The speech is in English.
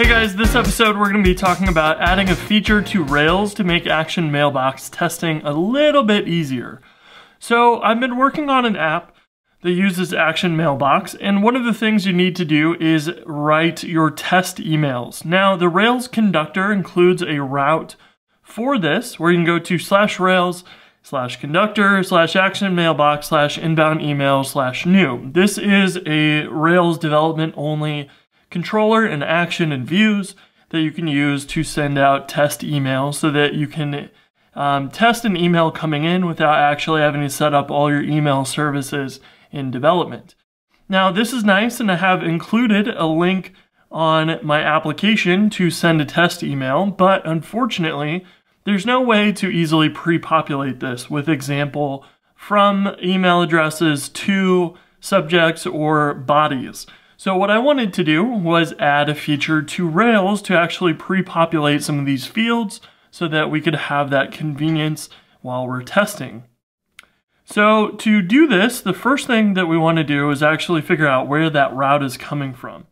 Hey guys, this episode we're going to be talking about adding a feature to Rails to make Action Mailbox testing a little bit easier. So I've been working on an app that uses Action Mailbox, and one of the things you need to do is write your test emails. Now the Rails Conductor includes a route for this where you can go to /rails/conductor/action-mailbox/inbound-email/new. This is a Rails development only controller and action and views that you can use to send out test emails so that you can test an email coming in without actually having to set up all your email services in development. Now this is nice, and I have included a link on my application to send a test email, but unfortunately there's no way to easily pre-populate this with example from email addresses to subjects or bodies. So what I wanted to do was add a feature to Rails to actually pre-populate some of these fields so that we could have that convenience while we're testing. So to do this, the first thing that we want to do is actually figure out where that route is coming from.